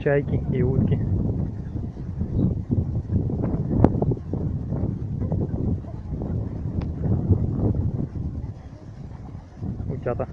чайки и утки. Утята.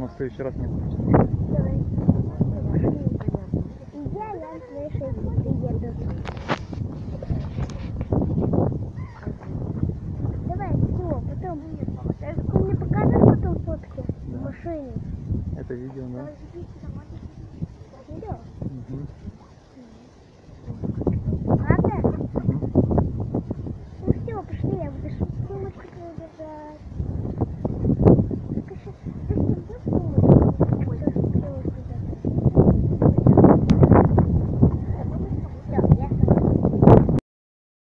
В следующий раз не получится. Давай, сниму, потом ты мне покажешь потом фотки в машине. Это видео, да? Видео? Пока.